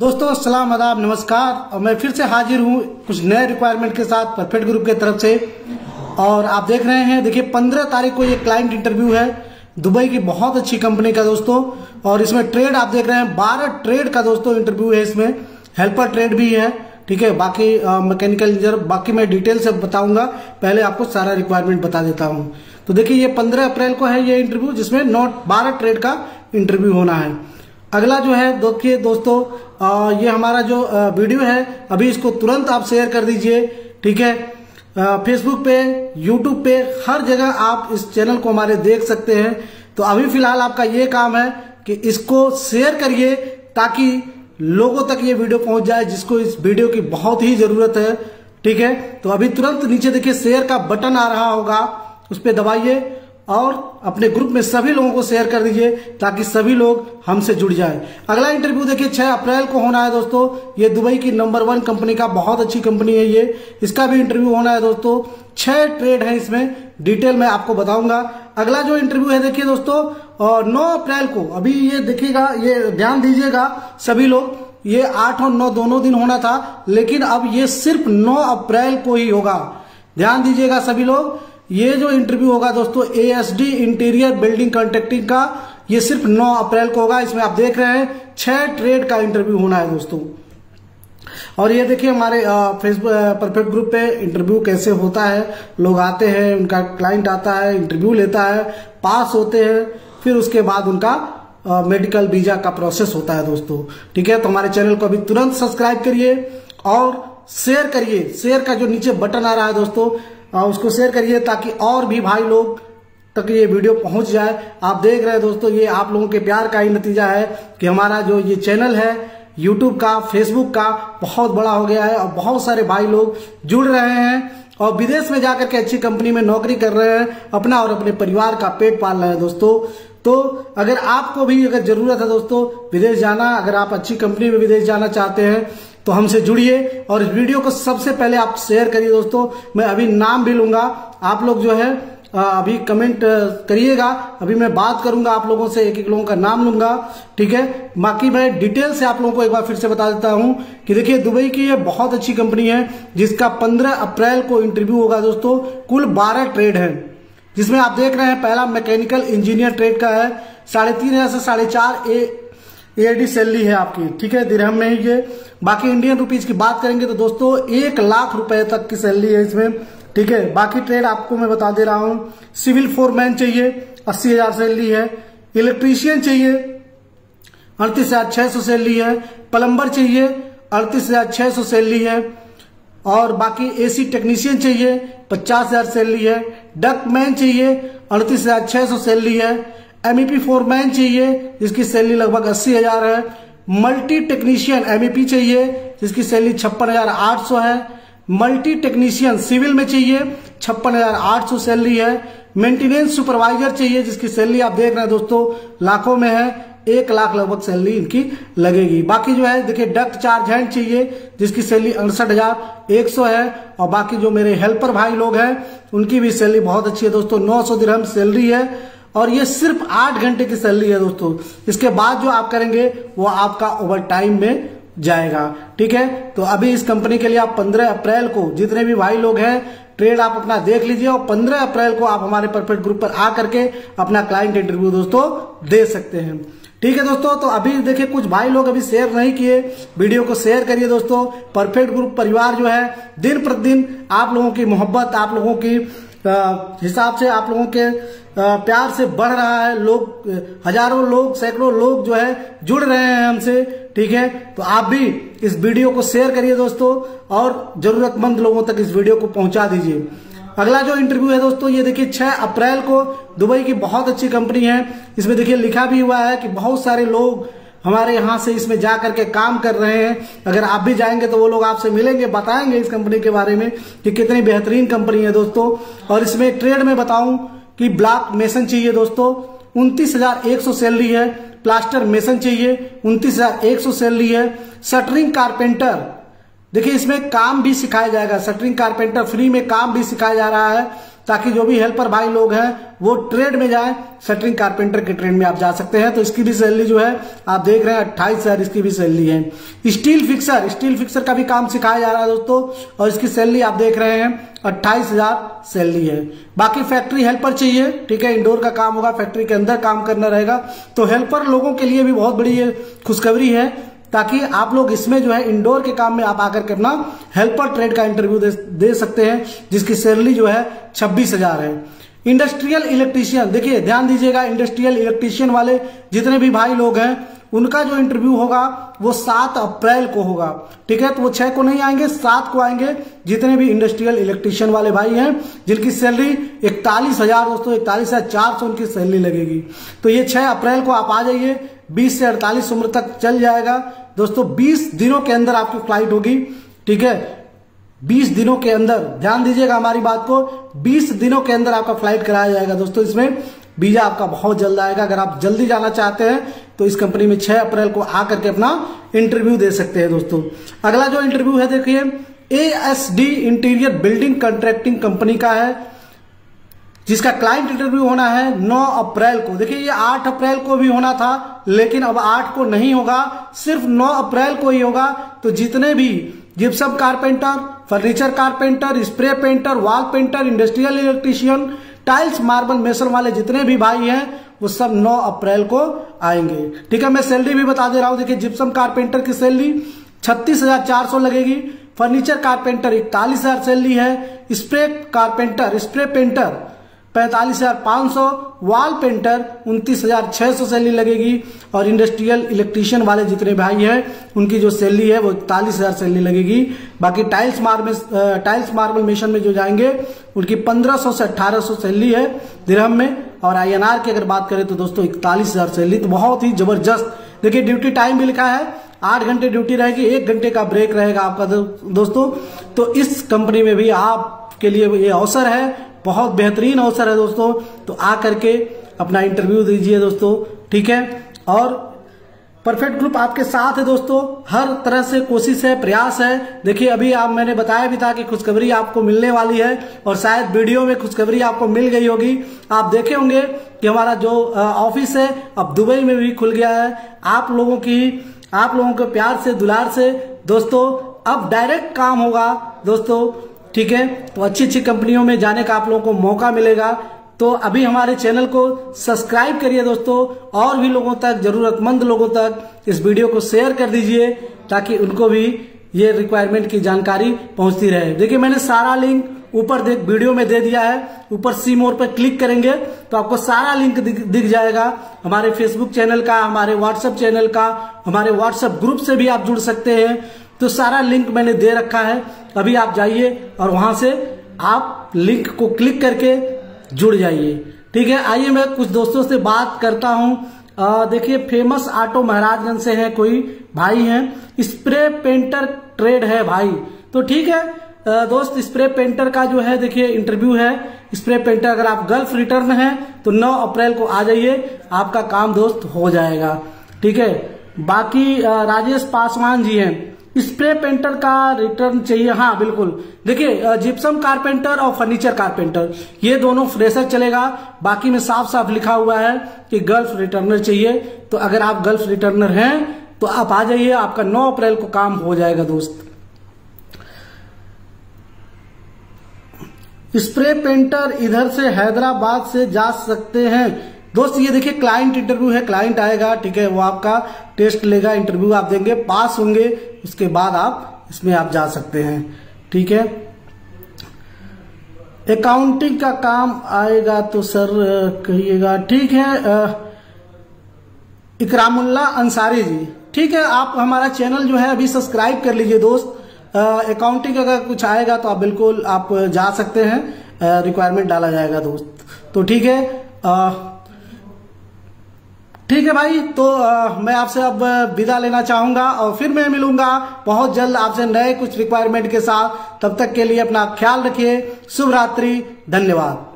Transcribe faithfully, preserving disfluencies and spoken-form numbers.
दोस्तों अस्सलाम आदाब नमस्कार, और मैं फिर से हाजिर हूँ कुछ नए रिक्वायरमेंट के साथ परफेक्ट ग्रुप के तरफ से। और आप देख रहे हैं, देखिए पंद्रह तारीख को ये क्लाइंट इंटरव्यू है दुबई की बहुत अच्छी कंपनी का दोस्तों। और इसमें ट्रेड आप देख रहे हैं बारह ट्रेड का दोस्तों इंटरव्यू है, इसमें हेल्पर ट्रेड भी है, ठीक है, बाकी मैकेनिकल इंजीनियर, बाकी मैं डिटेल से बताऊंगा, पहले आपको सारा रिक्वायरमेंट बता देता हूं। तो देखिए ये पंद्रह अप्रैल को है ये इंटरव्यू, जिसमें नौ बारह ट्रेड का इंटरव्यू होना है। अगला जो है देखिए दोस्तों, आ, ये हमारा जो आ, वीडियो है अभी इसको तुरंत आप शेयर कर दीजिए, ठीक है। फेसबुक पे, यूट्यूब पे, हर जगह आप इस चैनल को हमारे देख सकते हैं। तो अभी फिलहाल आपका ये काम है कि इसको शेयर करिए ताकि लोगों तक ये वीडियो पहुंच जाए जिसको इस वीडियो की बहुत ही जरूरत है, ठीक है। तो अभी तुरंत नीचे देखिए शेयर का बटन आ रहा होगा, उस पर दबाइए और अपने ग्रुप में सभी लोगों को शेयर कर दीजिए ताकि सभी लोग हमसे जुड़ जाए। अगला इंटरव्यू देखिए छह अप्रैल को होना है दोस्तों, ये दुबई की नंबर वन कंपनी का, बहुत अच्छी कंपनी है ये, इसका भी इंटरव्यू होना है दोस्तों। छह ट्रेड है, इसमें डिटेल में आपको बताऊंगा। अगला जो इंटरव्यू है देखिए दोस्तों और नौ अप्रैल को, अभी ये देखिएगा, ये ध्यान दीजिएगा सभी लोग, ये आठ और नौ दोनों दिन होना था, लेकिन अब ये सिर्फ नौ अप्रैल को ही होगा। ध्यान दीजिएगा सभी लोग, ये जो इंटरव्यू होगा दोस्तों A S D interior building contracting का, ये सिर्फ नौ अप्रैल को होगा। इसमें आप देख रहे हैं छह ट्रेड का इंटरव्यू होना है दोस्तों। और ये देखिए हमारे फेसबुक परफेक्ट ग्रुप पे इंटरव्यू कैसे होता है, लोग आते हैं, उनका क्लाइंट आता है, इंटरव्यू लेता है, पास होते हैं, फिर उसके बाद उनका मेडिकल वीजा का प्रोसेस होता है दोस्तों, ठीक है। तो हमारे चैनल को अभी तुरंत सब्सक्राइब करिए और शेयर करिए, शेयर का जो नीचे बटन आ रहा है दोस्तों उसको शेयर करिए ताकि और भी भाई लोग तक ये वीडियो पहुंच जाए। आप देख रहे हैं दोस्तों, ये आप लोगों के प्यार का ही नतीजा है कि हमारा जो ये चैनल है यूट्यूब का, फेसबुक का, बहुत बड़ा हो गया है और बहुत सारे भाई लोग जुड़ रहे हैं और विदेश में जाकर के अच्छी कंपनी में नौकरी कर रहे हैं, अपना और अपने परिवार का पेट पाल रहे हैं दोस्तों। तो अगर आपको भी अगर जरूरत है दोस्तों विदेश जाना, अगर आप अच्छी कंपनी में विदेश जाना चाहते हैं तो हमसे जुड़िए और इस वीडियो को सबसे पहले आप शेयर करिए दोस्तों। मैं अभी नाम भी लूंगा, आप लोग जो है अभी कमेंट करिएगा, अभी मैं बात करूंगा आप लोगों से, एक एक लोगों का नाम लूंगा, ठीक है। बाकी मैं डिटेल से आप लोगों को एक बार फिर से बता देता हूं कि देखिए दुबई की ये बहुत अच्छी कंपनी है जिसका पंद्रह अप्रैल को इंटरव्यू होगा दोस्तों। कुल बारह ट्रेड है, जिसमें आप देख रहे हैं पहला मैकेनिकल इंजीनियर ट्रेड का है, साढ़े तीन हजार से साढ़े चार ए एडी सैलरी है आपकी, ठीक है, दिरहम में ही ये। बाकी इंडियन रुपीज की बात करेंगे तो दोस्तों एक लाख रुपए तक की सैलरी है इसमें, ठीक है। बाकी ट्रेड आपको मैं बता दे रहा हूँ, सिविल फोरमैन चाहिए अस्सी हजार सैलरी है, इलेक्ट्रीशियन चाहिए अड़तीस हजार छह सौ सैलरी है, प्लम्बर चाहिए अड़तीस हजार छह सौ सैलरी है, और बाकी एसी टेक्नीशियन चाहिए पचास हजार सैलरी है, डकमैन चाहिए अड़तीस हजार छह सौ सैलरी है, एमईपी फोरमैन चाहिए जिसकी सैलरी लगभग अस्सी हजार है, मल्टी टेक्नीशियन एमईपी चाहिए जिसकी सैलरी छप्पन हजार आठ सौ है, मल्टी टेक्नीशियन सिविल में चाहिए छप्पन हजार आठ सौ सैलरी है, मेंटेनेंस सुपरवाइजर चाहिए जिसकी सैलरी आप देख रहे हैं दोस्तों लाखों में है, एक लाख लगभग सैलरी इनकी लगेगी। बाकी जो है देखिए डक्ट चार्ज हैंड चाहिए जिसकी सैलरी अड़सठ हजार एक सौ है, और बाकी जो मेरे हेल्पर भाई लोग हैं उनकी भी सैलरी बहुत अच्छी है दोस्तों, नौ सौ दिरहम सैलरी है और ये सिर्फ आठ घंटे की सैलरी है दोस्तों। इसके बाद जो आप करेंगे वो आपका ओवर टाइम में जाएगा, ठीक है। तो अभी इस कंपनी के लिए आप पंद्रह अप्रैल को जितने भी भाई लोग हैं ट्रेड आप अपना देख लीजिए और पंद्रह अप्रैल को आप हमारे परफेक्ट ग्रुप पर आकर के अपना क्लाइंट इंटरव्यू दोस्तों दे सकते हैं, ठीक है दोस्तों। तो अभी देखिए कुछ भाई लोग अभी शेयर नहीं किए, वीडियो को शेयर करिए दोस्तों। परफेक्ट ग्रुप परिवार जो है दिन प्रतिदिन आप लोगों की मोहब्बत, आप लोगों की हिसाब से, आप लोगों के प्यार से बढ़ रहा है। लोग, हजारों लोग, सैकड़ों लोग जो है जुड़ रहे हैं हमसे, ठीक है। तो आप भी इस वीडियो को शेयर करिए दोस्तों और जरूरतमंद लोगों तक इस वीडियो को पहुंचा दीजिए। अगला जो इंटरव्यू है दोस्तों ये देखिए छह अप्रैल को, दुबई की बहुत अच्छी कंपनी है। इसमें देखिए लिखा भी हुआ है कि बहुत सारे लोग हमारे यहाँ से इसमें जा करके काम कर रहे हैं। अगर आप भी जाएंगे तो वो लोग आपसे मिलेंगे, बताएंगे इस कंपनी के बारे में कि कितनी बेहतरीन कंपनी है दोस्तों। और इसमें ट्रेड में बताऊं कि ब्लॉक मेसन चाहिए दोस्तों उनतीस हजार एक सौ सैलरी है, प्लास्टर मेसन चाहिए उनतीस हजार एक सौ सैलरी है, शटरिंग कारपेंटर, देखिए इसमें काम भी सिखाया जाएगा, शटरिंग कारपेंटर फ्री में काम भी सिखाया जा रहा है ताकि जो भी हेल्पर भाई लोग हैं वो ट्रेड में जाए, शटरिंग कारपेंटर के ट्रेड में आप जा सकते हैं। तो इसकी भी सैलरी जो है आप देख रहे हैं अट्ठाईस हजार इसकी भी सैलरी है। स्टील फिक्सर, स्टील फिक्सर का भी काम सिखाया जा रहा है दोस्तों, और इसकी सैलरी आप देख रहे हैं अट्ठाईस हजार सैलरी है। बाकी फैक्ट्री हेल्पर चाहिए, ठीक है, इंडोर का काम होगा, फैक्ट्री के अंदर काम करना रहेगा। तो हेल्पर लोगों के लिए भी बहुत बड़ी ये खुशखबरी है, ताकि आप लोग इसमें जो है इंडोर के काम में आप आकर के अपना हेल्पर ट्रेड का इंटरव्यू दे, दे सकते हैं, जिसकी सैलरी जो है छब्बीस हजार है। इंडस्ट्रियल इलेक्ट्रीशियन, देखिए ध्यान दीजिएगा, इंडस्ट्रियल इलेक्ट्रीशियन वाले जितने भी भाई लोग हैं उनका जो इंटरव्यू होगा वो सात अप्रैल को होगा, ठीक है। तो वो छह को नहीं आएंगे, सात को आएंगे जितने भी इंडस्ट्रियल इलेक्ट्रीशियन वाले भाई हैं, जिनकी सैलरी इकतालीस हजार दोस्तों इकतालीस हजार चार सौ उनकी सैलरी लगेगी। तो ये छह अप्रैल को आप आ जाइए, बीस से अड़तालीस उम्र तक चल जाएगा दोस्तों। बीस दिनों के अंदर आपकी फ्लाइट होगी, ठीक है, बीस दिनों के अंदर, ध्यान दीजिएगा हमारी बात को, बीस दिनों के अंदर आपका फ्लाइट कराया जाएगा दोस्तों। इसमें वीजा आपका बहुत जल्द आएगा। अगर आप जल्दी जाना चाहते हैं तो इस कंपनी में छह अप्रैल को आकर के अपना इंटरव्यू दे सकते हैं दोस्तों। अगला जो इंटरव्यू है देखिए, ASD interior building contracting company का है, जिसका क्लाइंट इंटरव्यू होना है नौ अप्रैल को। देखिए ये आठ अप्रैल को भी होना था, लेकिन अब आठ को नहीं होगा, सिर्फ नौ अप्रैल को ही होगा। तो जितने भी gypsum carpenter, furniture carpenter, spray painter, wall painter, industrial electrician, tiles marble mason वाले जितने भी भाई हैं वो सब नौ अप्रैल को आएंगे, ठीक है। मैं सैलरी भी बता दे रहा हूँ, देखिये जिप्सम कारपेंटर की सैलरी छत्तीस हजार चार सौ लगेगी, फर्नीचर कारपेंटर इकतालीस हजार सैलरी है, स्प्रे कारपेंटर स्प्रे पेंटर पैंतालीस हजार पाँच सौ, वॉल पेंटर उनतीस हजार छह सौ सैलरी लगेगी, और इंडस्ट्रियल इलेक्ट्रीशियन वाले जितने भाई हैं उनकी जो सैलरी है वो इकतालीस हजार सैलरी लगेगी। बाकी tiles marble tiles marble mason में जो जाएंगे उनकी पंद्रह सौ से अठारह सौ सैलरी है दिरहम में, और आई एन आर की अगर बात करें तो दोस्तों इकतालीस हजार सैलरी। तो बहुत ही जबरदस्त, देखिये ड्यूटी टाइम भी लिखा है, आठ घंटे ड्यूटी रहेगी, एक घंटे का ब्रेक रहेगा आपका दोस्तों। तो इस कंपनी में भी आपके लिए ये अवसर है, बहुत बेहतरीन अवसर है दोस्तों। तो आ करके अपना इंटरव्यू दीजिए दोस्तों, ठीक है। और परफेक्ट ग्रुप आपके साथ है दोस्तों, हर तरह से कोशिश है, प्रयास है। देखिए अभी आप मैंने बताया भी था कि खुशखबरी आपको मिलने वाली है, और शायद वीडियो में खुशखबरी आपको मिल गई होगी। आप देखे होंगे कि हमारा जो ऑफिस है अब दुबई में भी खुल गया है। आप लोगों की आप लोगों के प्यार से दुलार से दोस्तों अब डायरेक्ट काम होगा दोस्तों, ठीक है। तो अच्छी अच्छी कंपनियों में जाने का आप लोगों को मौका मिलेगा। तो अभी हमारे चैनल को सब्सक्राइब करिए दोस्तों, और भी लोगों तक, जरूरतमंद लोगों तक इस वीडियो को शेयर कर दीजिए, ताकि उनको भी ये रिक्वायरमेंट की जानकारी पहुंचती रहे। देखिए मैंने सारा लिंक ऊपर देख वीडियो में दे दिया है, ऊपर सी मोर पर क्लिक करेंगे तो आपको सारा लिंक दिख जाएगा, हमारे फेसबुक चैनल का, हमारे व्हाट्सएप चैनल का, हमारे व्हाट्सएप ग्रुप से भी आप जुड़ सकते हैं। तो सारा लिंक मैंने दे रखा है, अभी आप जाइए और वहां से आप लिंक को क्लिक करके जुड़ जाइए, ठीक है। आइए मैं कुछ दोस्तों से बात करता हूं। देखिए फेमस ऑटो महाराजगंज से है कोई भाई हैं, स्प्रे पेंटर ट्रेड है भाई, तो ठीक है आ, दोस्त स्प्रे पेंटर का जो है देखिए इंटरव्यू है स्प्रे पेंटर। अगर आप गल्फ रिटर्न है तो नौ अप्रैल को आ जाइए, आपका काम दोस्त हो जाएगा, ठीक है। बाकी आ, राजेश पासवान जी हैं, स्प्रे पेंटर का रिटर्न चाहिए, हाँ बिल्कुल। देखिए जिप्सम कारपेंटर और फर्नीचर कारपेंटर ये दोनों फ्रेशर चलेगा, बाकी में साफ साफ लिखा हुआ है कि गल्फ रिटर्नर चाहिए। तो अगर आप गल्फ रिटर्नर हैं तो आप आ जाइए, आपका नौ अप्रैल को काम हो जाएगा दोस्त। स्प्रे पेंटर इधर से हैदराबाद से जा सकते हैं दोस्त। ये देखिए क्लाइंट इंटरव्यू है, क्लाइंट आएगा, ठीक है, वो आपका टेस्ट लेगा, इंटरव्यू आप देंगे, पास होंगे, उसके बाद आप इसमें आप जा सकते हैं, ठीक है। अकाउंटिंग का काम आएगा तो सर कहिएगा, ठीक है। इकरामुल्ला अंसारी जी, ठीक है, आप हमारा चैनल जो है अभी सब्सक्राइब कर लीजिए दोस्त। अकाउंटिंग अगर कुछ आएगा तो आप बिल्कुल आप जा सकते हैं, रिक्वायरमेंट डाला जाएगा दोस्त, तो ठीक है आ, ठीक है भाई। तो आ, मैं आपसे अब विदा लेना चाहूंगा, और फिर मैं मिलूंगा बहुत जल्द आपसे नए कुछ रिक्वायरमेंट के साथ। तब तक के लिए अपना ख्याल रखिए, शुभ रात्रि, धन्यवाद।